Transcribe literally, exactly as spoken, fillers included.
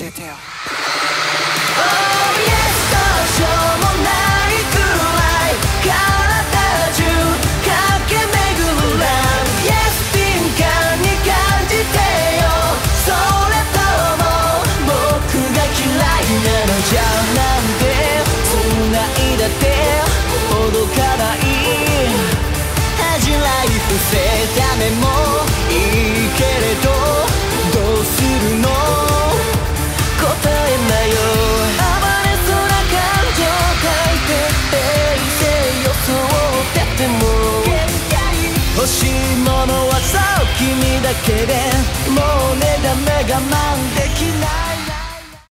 教えてよ。Oh yes、どうしようもないくらい体中駆け巡る Love Yes、 敏感に感じてよ。それとも僕が嫌いなのじゃなんて繋いだって届かない。恥じらい伏せた目もいいけれどどうするの答えなよ。暴れそうな感情を書いて平成予想ってても欲しいものはそう君だけでもうねだめ我慢できない。